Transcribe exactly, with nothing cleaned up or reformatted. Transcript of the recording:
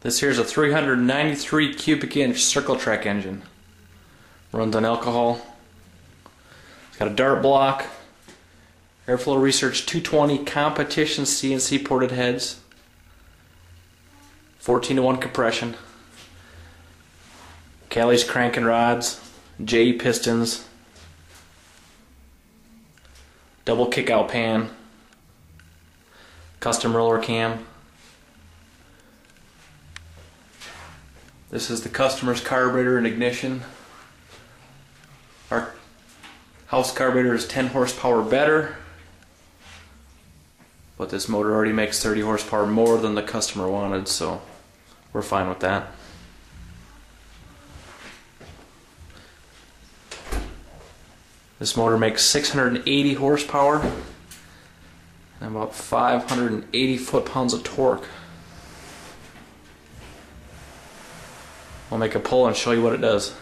This here's a three hundred ninety-three cubic inch circle track engine. Runs on alcohol. It's got a Dart block, Airflow Research two twenty competition C N C ported heads, fourteen to one compression, Callies cranking rods, J pistons, double kickout pan, custom roller cam. This is the customer's carburetor and ignition. Our house carburetor is ten horsepower better, but this motor already makes thirty horsepower more than the customer wanted, so we're fine with that. This motor makes six hundred eighty horsepower and about five hundred eighty foot-pounds of torque. I'll make a pull and show you what it does.